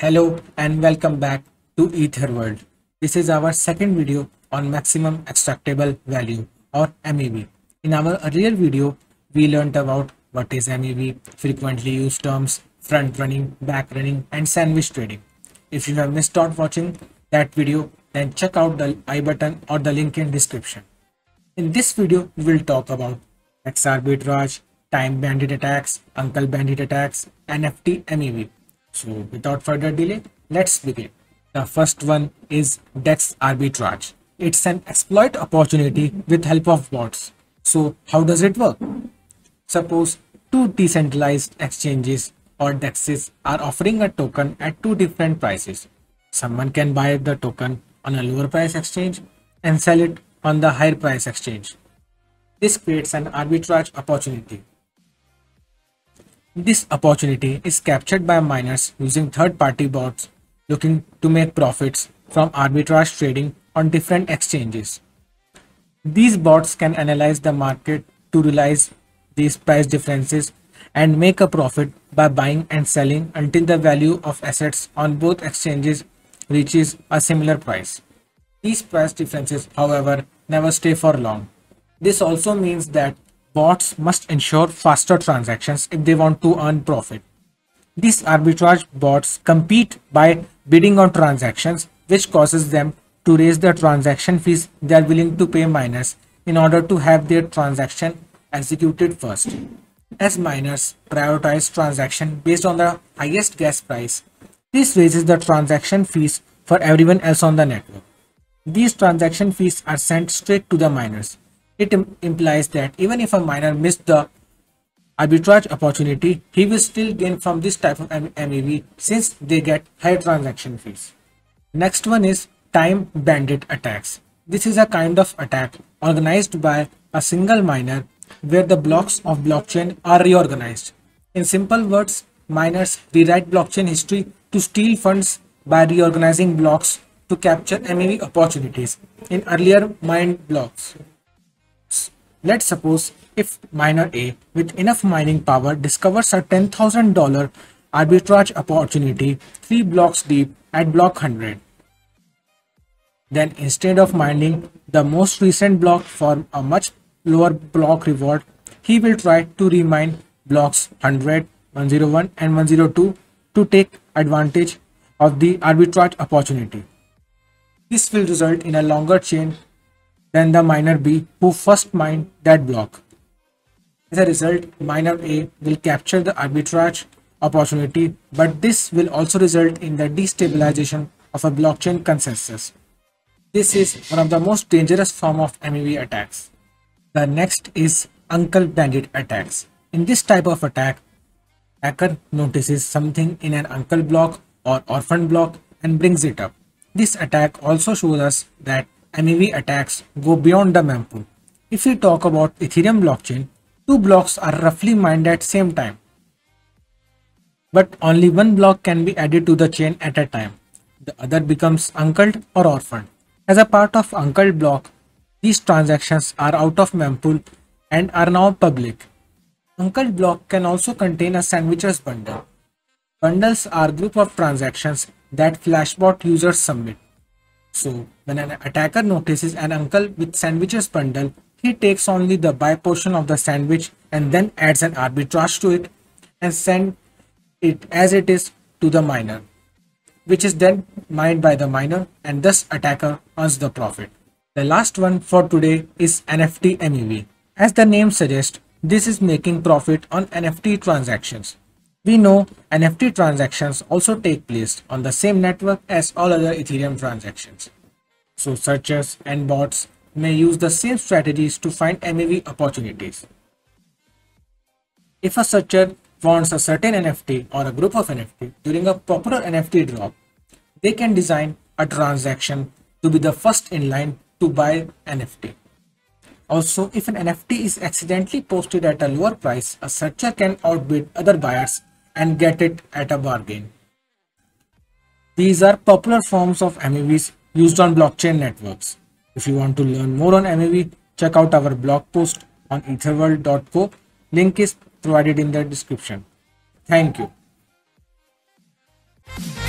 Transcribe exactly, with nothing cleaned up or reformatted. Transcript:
Hello and welcome back to EtherWorld. This is our second video on maximum extractable value or M E V. In our earlier video, we learned about what is M E V, frequently used terms, front running, back running and sandwich trading. If you have missed out watching that video, then check out the I button or the link in description. In this video, we will talk about D E X arbitrage, time bandit attacks, uncle bandit attacks, N F T M E V. So without further delay, let's begin. The first one is D E X arbitrage. It's an exploit opportunity with help of bots. So how does it work? Suppose two decentralized exchanges or D E Xs are offering a token at two different prices. Someone can buy the token on a lower price exchange and sell it on the higher price exchange. This creates an arbitrage opportunity. This opportunity is captured by miners using third-party bots looking to make profits from arbitrage trading on different exchanges. These bots can analyze the market to realize these price differences and make a profit by buying and selling until the value of assets on both exchanges reaches a similar price. These price differences, however, never stay for long. This also means that bots must ensure faster transactions if they want to earn profit. These arbitrage bots compete by bidding on transactions, which causes them to raise the transaction fees they are willing to pay miners in order to have their transaction executed first. As miners prioritize transaction based on the highest gas price, this raises the transaction fees for everyone else on the network. These transaction fees are sent straight to the miners. It implies that even if a miner missed the arbitrage opportunity, he will still gain from this type of M E V since they get high transaction fees. Next one is time bandit attacks. This is a kind of attack organized by a single miner where the blocks of blockchain are reorganized. In simple words, miners rewrite blockchain history to steal funds by reorganizing blocks to capture M E V opportunities in earlier mined blocks. Let's suppose if miner A with enough mining power discovers a ten thousand dollar arbitrage opportunity three blocks deep at block one hundred. Then instead of mining the most recent block for a much lower block reward, he will try to remine blocks one hundred, one oh one and one oh two to take advantage of the arbitrage opportunity. This will result in a longer chain than the miner B who first mined that block. As a result, miner A will capture the arbitrage opportunity, but this will also result in the destabilization of a blockchain consensus. This is one of the most dangerous form of M E V attacks. The next is uncle bandit attacks. In this type of attack, hacker notices something in an uncle block or orphan block and brings it up. This attack also shows us that M E V attacks go beyond the mempool. If we talk about Ethereum blockchain, two blocks are roughly mined at same time, but only one block can be added to the chain at a time. The other becomes uncled or orphaned. As a part of uncled block, these transactions are out of mempool and are now public. Uncled block can also contain a sandwiches bundle. Bundles are a group of transactions that flashbot users submit. So, when an attacker notices an uncle with sandwiches bundle, he takes only the buy portion of the sandwich and then adds an arbitrage to it and send it as it is to the miner, which is then mined by the miner and thus attacker earns the profit. The last one for today is N F T M E V. As the name suggests, this is making profit on N F T transactions. We know N F T transactions also take place on the same network as all other Ethereum transactions. So searchers and bots may use the same strategies to find M E V opportunities. If a searcher wants a certain N F T or a group of N F T during a popular N F T drop, they can design a transaction to be the first in line to buy N F T. Also, if an N F T is accidentally posted at a lower price, a searcher can outbid other buyers and get it at a bargain. These are popular forms of M E Vs used on blockchain networks. If you want to learn more on M E V, check out our blog post on etherworld dot co. Link is provided in the description. Thank you.